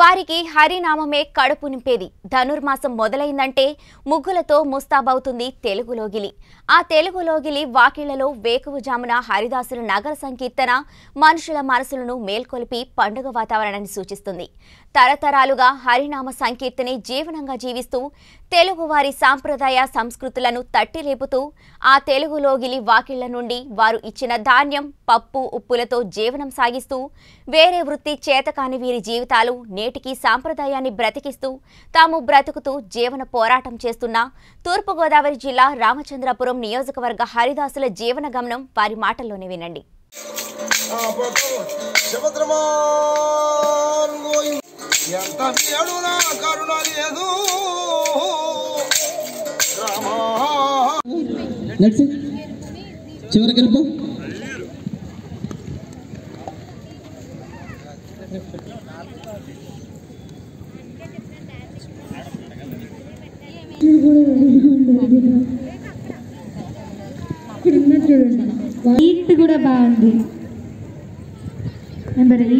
వారికి హరినామమే కడుపు నింపేది. ధనుర్మాసం మొదలైందంటే ముగ్గులతో ముస్తాబవుతుంది తెలుగులోగిలి. ఆ తెలుగులోగిలి వాకిళ్లలో వేకువజామున హరిదాసుల నగర సంకీర్తన మనుషుల మనసులను మేల్కొల్పి పండుగ వాతావరణాన్ని సూచిస్తుంది. తరతరాలుగా హరినామ సంకీర్తనే జీవనంగా జీవిస్తూ తెలుగువారి సాంప్రదాయ సంస్కృతులను తట్టిలేపుతూ ఆ తెలుగులోగిలి వాకిళ్ల నుండి వారు ఇచ్చిన ధాన్యం, పప్పు, ఉప్పులతో జీవనం సాగిస్తూ వేరే వృత్తి చేతకాని వీరి జీవితాలు నేటికి సాంప్రదాయాన్ని బ్రతికిస్తూ తాము బ్రతుకుతూ జీవన పోరాటం చేస్తున్న తూర్పుగోదావరి జిల్లా రామచంద్రాపురం నియోజకవర్గ హరిదాసుల జీవన గమనం వారి మాటల్లోనే వినండి. वीट बार मेरू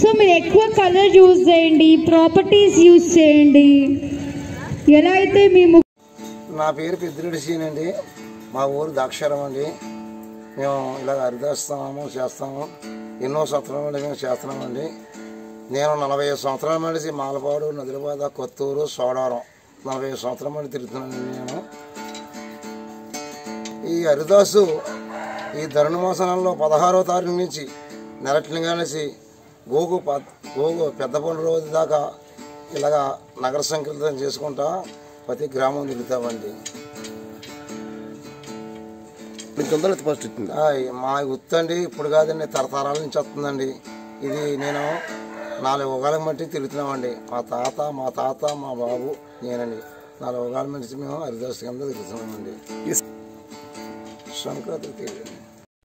सो मैं aqua colour use properties use ना पेर पेद्रेड सीन अंडी मा ऊर दाक्षाराम अंडी मैं इला हरिदास्तामु चेस्तामु एन्नो संवत्सराल नुंडी मेमु चेस्तुन्नामंडी नेनु 45 संवत्सराल नुंडी मालपाडु नदिलबाद कोत्तूरु सोडवरम 45 संवत्सराल नुंडी तिरुगुतुन्नानु नेनु ई हरिदासु ई धरणमासनंलो 16వ తారీఖు నుంచి నెలట్లింగానేసి భోగు భోగు పెద్ద పండు రోజు దాకా ఇలాగా నగర సంకీర్తనం చేసుకుంటా ప్రతి గ్రామం తిరుగుతామండి. మా గుర్తండి, ఇప్పుడు కాదండి, తరతరాల నుంచి వస్తుందండి ఇది. నేను 4 ఉగాల మట్టి తిరుగుతున్నామండి. మా తాత మా బాబు నేనండి. 4 ఉగాల మట్టి మేము హరిదాసు కింద తిరుగుతున్నామండి. సంక్రాంతి